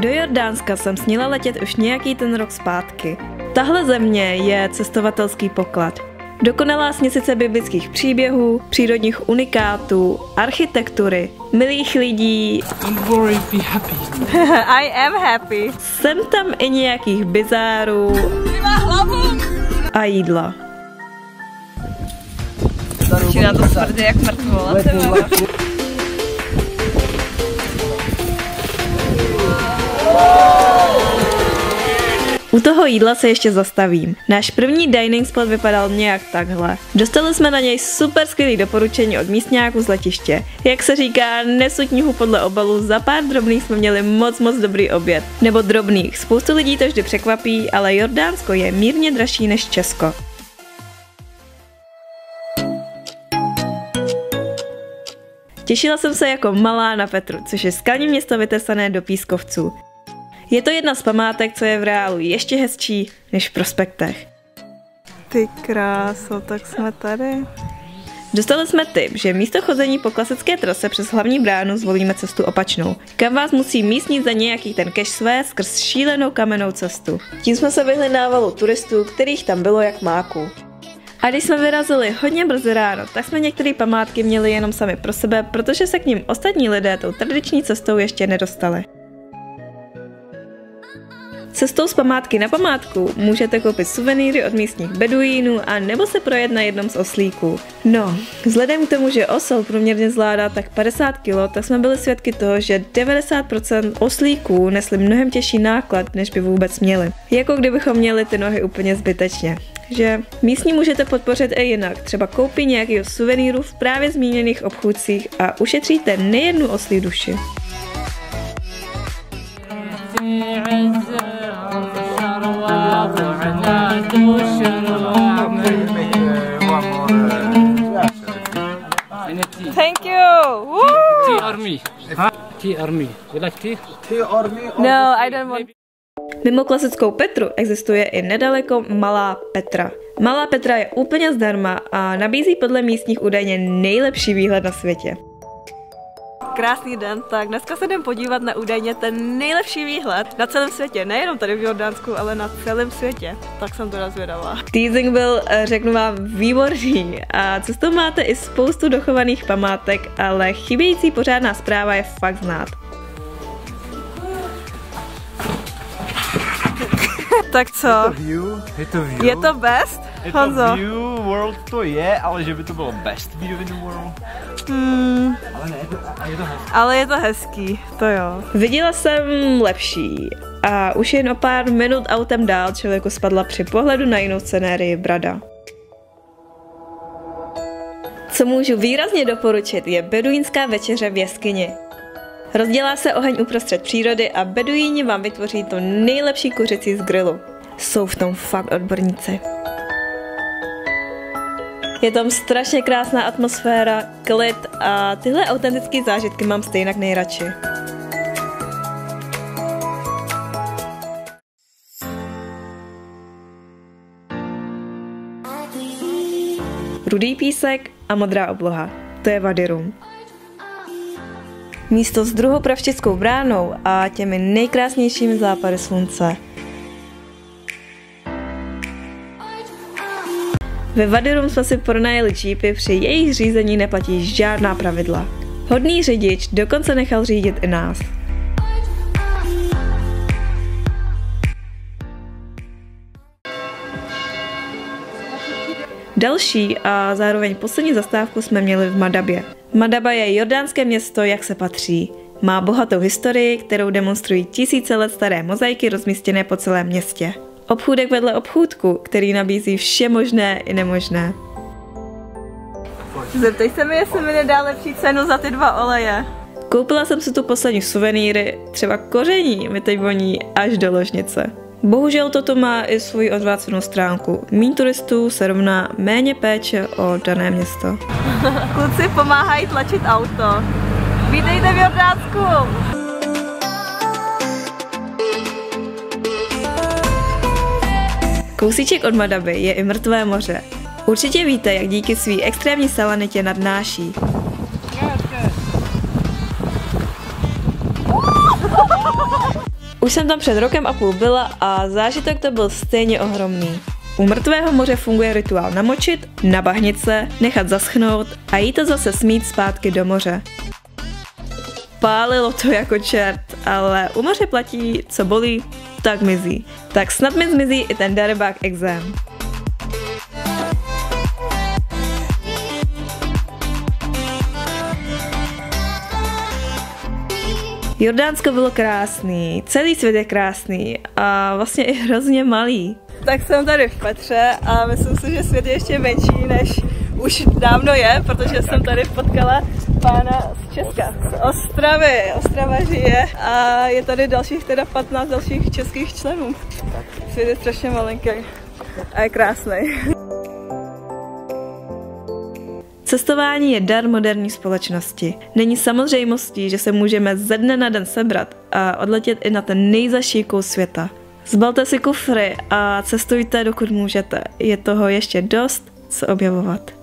Do Jordánska jsem směla letět už nějaký ten rok zpátky. Tahle země je cestovatelský poklad. Dokonalá směsice biblických příběhů, přírodních unikátů, architektury, milých lidí. Don't worry, be happy. I am happy. Jsem tam i nějakých bizárů. A jídla. Začíná to smrdit jak mrtvola. U toho jídla se ještě zastavím. Náš první dining spot vypadal nějak takhle. Dostali jsme na něj super skvělý doporučení od místňáků z letiště. Jak se říká, nesuď knihu podle obalu, za pár drobných jsme měli moc dobrý oběd. Nebo drobných, spoustu lidí to vždy překvapí, ale Jordánsko je mírně dražší než Česko. Těšila jsem se jako malá na Petru, což je skalní město vytesané do pískovců. Je to jedna z památek, co je v reálu ještě hezčí než v prospektech. Ty kráso, tak jsme tady. Dostali jsme tip, že místo chození po klasické trase přes hlavní bránu zvolíme cestu opačnou, kam vás musí místnit za nějaký ten cash své skrz šílenou kamennou cestu. Tím jsme se vyhli návalu turistů, kterých tam bylo jak máků. A když jsme vyrazili hodně brzy ráno, tak jsme některé památky měli jenom sami pro sebe, protože se k nim ostatní lidé tou tradiční cestou ještě nedostali. Cestou z památky na památku můžete koupit suvenýry od místních beduínů a nebo se projet na jednom z oslíků. No, vzhledem k tomu, že osel průměrně zvládá tak 50 kg, tak jsme byli svědky toho, že 90% oslíků nesli mnohem těžší náklad, než by vůbec měli. Jako kdybychom měli ty nohy úplně zbytečně. Že místní můžete podpořit i jinak, třeba koupit nějakého suvenýru v právě zmíněných obchůdcích a ušetříte nejednu oslí duši. Thank you. Woo! Tea or me? Huh? Tea or me? You like tea? Tea or me? No, I don't want. Mimo klasickou Petru existuje i nedaleko Malá Petra. Malá Petra je úplně zdarma a nabízí podle místních údajně nejlepší výhled na světě. Krásný den, tak dneska se jdem podívat na údajně ten nejlepší výhled na celém světě, nejenom tady v Jordánsku, ale na celém světě, tak jsem teda zvědavá. Teasing byl, řeknu vám, výborný a cestou máte i spoustu dochovaných památek, ale chybějící pořádná zpráva je fakt znát. Tak co? Je to best? Honzo? View world to je, ale že by to bylo best view in the world. Ale, ne, je to hezký. Ale je to hezký, to jo. Viděla jsem lepší a už jen o pár minut autem dál člověku spadla při pohledu na jinou scenérii brada. Co můžu výrazně doporučit, je beduínská večeře v jeskyni. Rozdělá se oheň uprostřed přírody a beduíni vám vytvoří to nejlepší kuřecí z grilu. Jsou v tom fakt odborníci. Je tam strašně krásná atmosféra, klid a tyhle autentické zážitky mám stejně nejradši. Rudý písek a modrá obloha. To je Wadi Rum. Místo s druhou pravčickou bránou a těmi nejkrásnějšími západy slunce. Ve Wadi Rum jsme si pronajeli džípy, při jejich řízení neplatí žádná pravidla. Hodný řidič dokonce nechal řídit i nás. Další a zároveň poslední zastávku jsme měli v Madabě. Madaba je jordánské město, jak se patří. Má bohatou historii, kterou demonstrují tisíce let staré mozaiky rozmístěné po celém městě. Obchůdek vedle obchůdku, který nabízí vše možné i nemožné. Zeptej se mi, jestli mi nedá lepší cenu za ty dva oleje. Koupila jsem si tu poslední suvenýry, třeba koření mi teď voní až do ložnice. Bohužel toto má i svou odvrácenou stránku. Míň turistů se rovná méně péče o dané město. Kluci pomáhají tlačit auto. Vítejte v Jordánsku! Kousíček od Madaby je i mrtvé moře. Určitě víte, jak díky své extrémní salanitě nadnáší. Už jsem tam před rokem a půl byla a zážitek to byl stejně ohromný. U mrtvého moře funguje rituál namočit, nabahnit se, nechat zaschnout a jít to zase smít zpátky do moře. Pálilo to jako čert, ale u moře platí, co bolí, tak mizí. Tak snad mi zmizí i ten darebák exém. Jordánsko bylo krásný, celý svět je krásný a vlastně i hrozně malý. Tak jsem tady v Petře a myslím si, že svět je ještě menší, než už dávno je, protože jsem tady potkala pána z Česka, z Ostravy. Ostrava žije a je tady dalších, teda 15 dalších českých členů. Svět je strašně malinký a je krásný. Cestování je dar moderní společnosti. Není samozřejmostí, že se můžeme ze dne na den sebrat a odletět i na ten nejzaší kus světa. Zbalte si kufry a cestujte, dokud můžete. Je toho ještě dost, co objevovat.